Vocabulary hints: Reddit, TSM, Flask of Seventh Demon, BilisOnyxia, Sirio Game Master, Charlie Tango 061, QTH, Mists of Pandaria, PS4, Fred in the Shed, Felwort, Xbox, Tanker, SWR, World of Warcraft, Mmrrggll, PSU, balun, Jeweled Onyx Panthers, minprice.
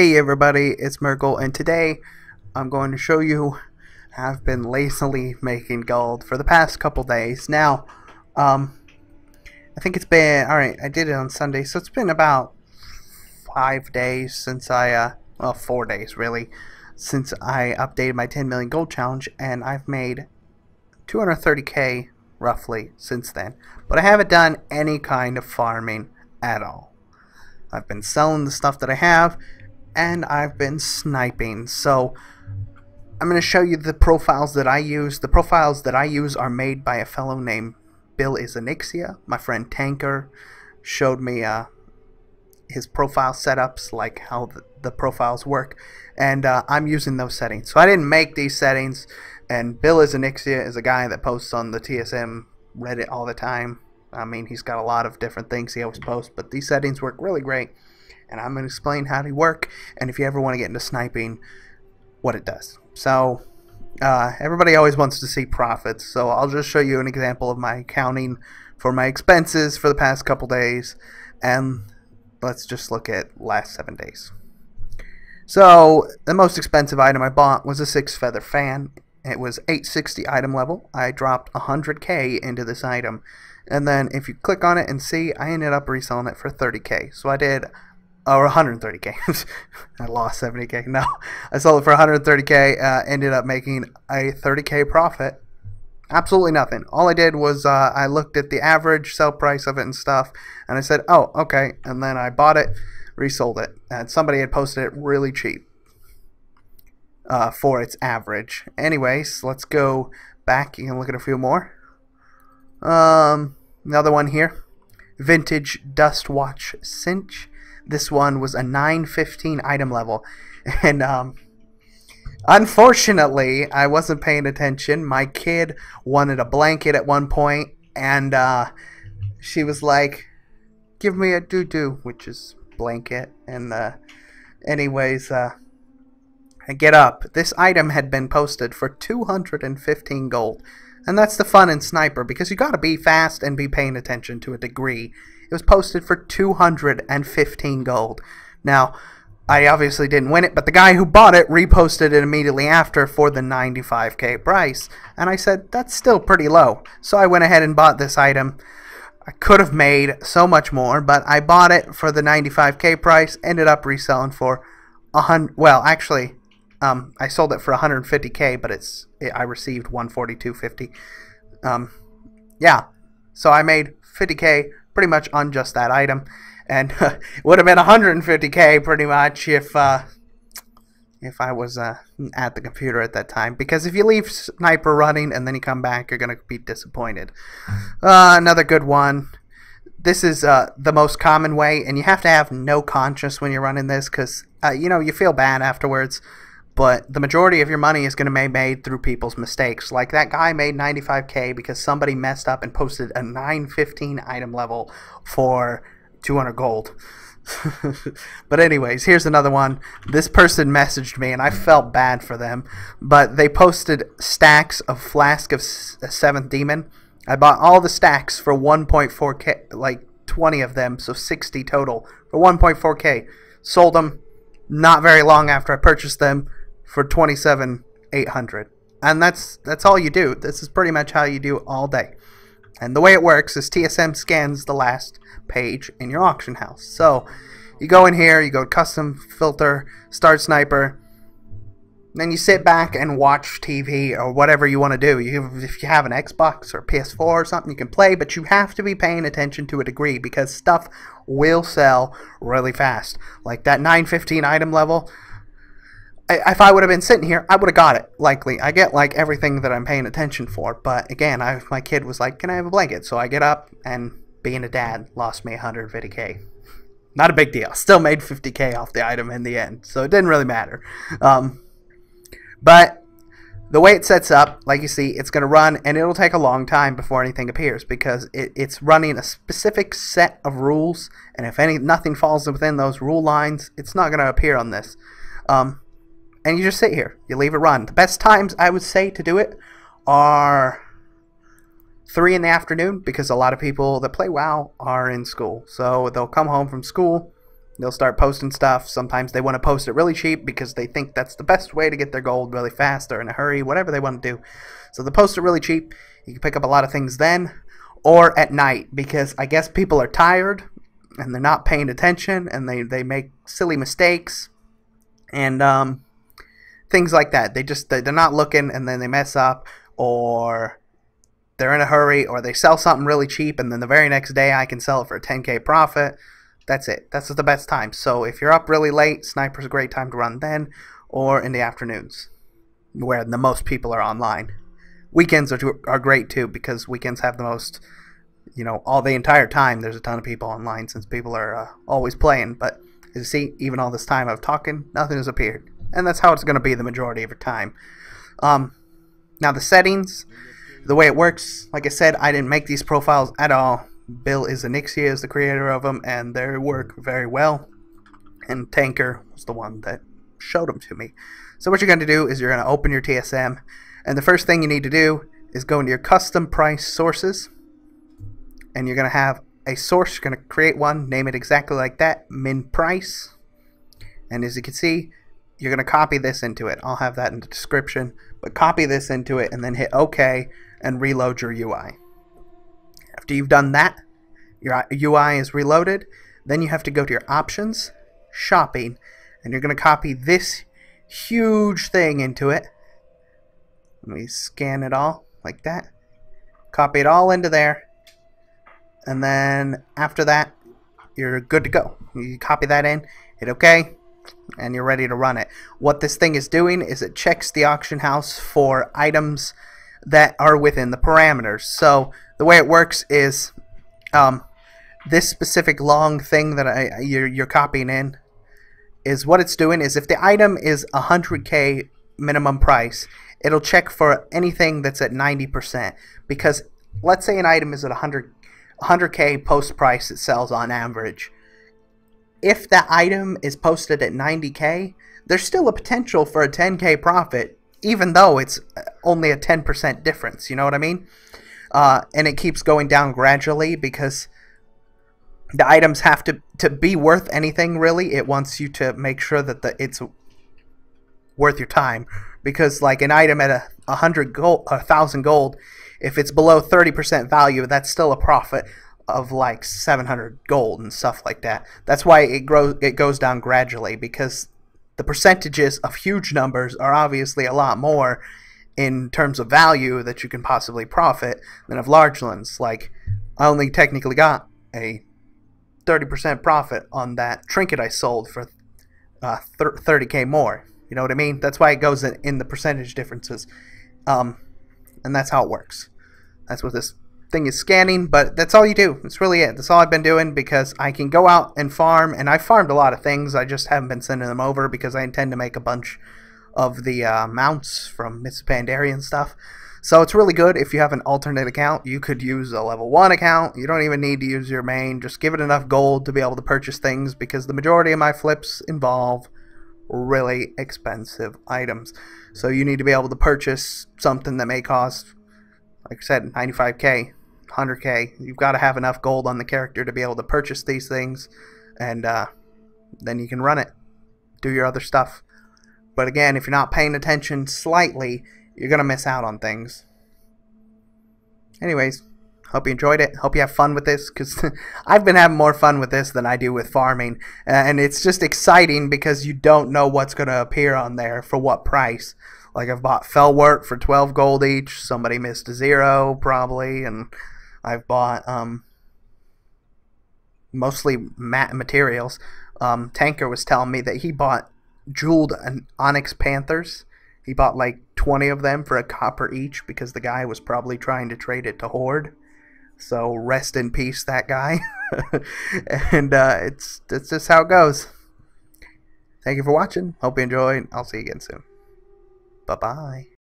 Hey everybody, it's Mmrrggll, and today I'm going to show you I've been lazily making gold for the past couple days. Now, I think it's been, alright, I did it on Sunday, so it's been about 5 days since I, well 4 days really, since I updated my 10 million gold challenge, and I've made 230k roughly since then. But I haven't done any kind of farming at all. I've been selling the stuff that I have, and I've been sniping. So I'm going to show you the profiles that I use. The profiles that I use are made by a fellow named BilisOnyxia. My friend Tanker showed me his profile setups, like how the profiles work, and I'm using those settings. So I didn't make these settings, and BilisOnyxia is a guy that posts on the TSM Reddit all the time. I mean, he's got a lot of different things he always posts, but these settings work really great. And I'm going to explain how they work, and if you ever want to get into sniping, what it does. So, everybody always wants to see profits, so I'll just show you an example of my accounting for my expenses for the past couple days, and let's just look at last 7 days. So, the most expensive item I bought was a 6-feather fan. It was 860 item level. I dropped 100k into this item, and then if you click on it and see, I ended up reselling it for 30k, so I did... or 130k. I lost 70k. No, I sold it for 130k. Ended up making a 30k profit. Absolutely nothing. All I did was I looked at the average sell price of it and stuff, and I said, "Oh, okay." And then I bought it, resold it, and somebody had posted it really cheap for its average. Anyways, let's go back. You can look at a few more. Another one here, vintage dust watch cinch. This one was a 915 item level, and unfortunately I wasn't paying attention. My kid wanted a blanket at one point, and she was like, "Give me a doo-doo," which is blanket. And anyways, I get up. This item had been posted for 215 gold, and that's the fun in Sniper, because you gotta be fast and be paying attention to a degree. It was posted for 215 gold. Now, I obviously didn't win it, but the guy who bought it reposted it immediately after for the 95k price. And I said, that's still pretty low. So I went ahead and bought this item. I could have made so much more, but I bought it for the 95k price, ended up reselling for 100. Well, actually, I sold it for 150k, but I received 142.50. Yeah, so I made 50k. Pretty much on just that item, and it would have been 150k pretty much if I was at the computer at that time, because if you leave Sniper running and then you come back, you're gonna be disappointed. Another good one. This is the most common way, and you have to have no conscience when you're running this, because you know, you feel bad afterwards, but the majority of your money is going to be made through people's mistakes. Like that guy made 95k because somebody messed up and posted a 915 item level for 200 gold. But anyways, here's another one. This person messaged me, and I felt bad for them, but they posted stacks of Flask of Seventh Demon. I bought all the stacks for 1.4k, like 20 of them, so 60 total for 1.4k. Sold them not very long after I purchased them for 27,800, and that's all you do. This is pretty much how you do all day, and the way it works is TSM scans the last page in your auction house. So you go in here, you go custom filter, start Sniper, then you sit back and watch TV or whatever you want to do. If you have an Xbox or PS4 or something, you can play, but you have to be paying attention to a degree, because stuff will sell really fast. Like that 915 item level, if I would have been sitting here, I would have got it, likely. I get, like, everything that I'm paying attention for, but again, my kid was like, can I have a blanket? So I get up, and being a dad lost me 150k. Not a big deal. Still made 50k off the item in the end, so it didn't really matter. But the way it sets up, like you see, it's going to run, and it'll take a long time before anything appears, because it's running a specific set of rules, and if nothing falls within those rule lines, it's not going to appear on this. And you just sit here. You leave it run. The best times I would say to do it are 3 in the afternoon, because a lot of people that play WoW are in school. So they'll come home from school, They'll start posting stuff. Sometimes they want to post it really cheap because they think that's the best way to get their gold really fast. They're in a hurry, whatever they want to do. So they post it really cheap. You can pick up a lot of things then or at night, because I guess people are tired and they're not paying attention and they make silly mistakes and things like that. They're not looking, and then they mess up, or they're in a hurry, or they sell something really cheap and then the very next day I can sell it for a 10K profit. That's it. That's the best time. So if you're up really late, Sniper's a great time to run then, or in the afternoons where the most people are online. Weekends are great too, because weekends have the most, you know, all the entire time there's a ton of people online, since people are always playing. But as you see, even all this time I've talking, nothing has appeared, and that's how it's going to be the majority of your time. Now the settings, the way it works, like I said, I didn't make these profiles at all. BilisOnyxia is the creator of them, and they work very well, and Tanker was the one that showed them to me. So what you're going to do is you're going to open your TSM, and the first thing you need to do is go into your custom price sources, and you're going to have a source. You're going to create one, name it exactly like that, min price, and as you can see, you're going to copy this into it. I'll have that in the description, but copy this into it and then hit OK and reload your UI. After you've done that, your UI is reloaded. Then you have to go to your options, shopping, and you're going to copy this huge thing into it. Let me scan it all like that. Copy it all into there, and then after that, you're good to go. You copy that in, hit OK, and you're ready to run it. What this thing is doing is it checks the auction house for items that are within the parameters. So the way it works is this specific long thing that you're copying in is what it's doing is if the item is 100K minimum price, it'll check for anything that's at 90%, because let's say an item is at 100K post price it sells on average. If that item is posted at 90K, there's still a potential for a 10K profit, even though it's only a 10% difference, you know what I mean? And it keeps going down gradually, because the items have to be worth anything, really. It wants you to make sure that it's worth your time, because like an item at 1,000 gold, if it's below 30% value, that's still a profit of like 700 gold and stuff like that. That's why it goes down gradually, because the percentages of huge numbers are obviously a lot more in terms of value that you can possibly profit than of large ones. Like, I only technically got a 30% profit on that trinket I sold for 30K more. You know what I mean? That's why it goes in the percentage differences. And that's how it works. That's what this thing is scanning, but that's all you do. That's really it. That's all I've been doing, because I can go out and farm, and I farmed a lot of things. I just haven't been sending them over because I intend to make a bunch of the mounts from Mists of Pandaria and stuff. So it's really good. If you have an alternate account, you could use a level 1 account. You don't even need to use your main. Just give it enough gold to be able to purchase things, because the majority of my flips involve really expensive items. So you need to be able to purchase something that may cost, like I said, 95K. 100K. You've got to have enough gold on the character to be able to purchase these things, and then you can run it, do your other stuff. But again, if you're not paying attention slightly, you're gonna miss out on things. Anyways, hope you enjoyed it. Hope you have fun with this, because I've been having more fun with this than I do with farming, and it's just exciting because you don't know what's gonna appear on there for what price. Like, I've bought Felwort for 12 gold each. Somebody missed a zero probably, and I've bought mostly matte materials. Tanker was telling me that he bought Jeweled Onyx Panthers. He bought like 20 of them for a copper each, because the guy was probably trying to trade it to Horde. So rest in peace, that guy. And it's just how it goes. Thank you for watching. Hope you enjoyed. I'll see you again soon. Bye-bye.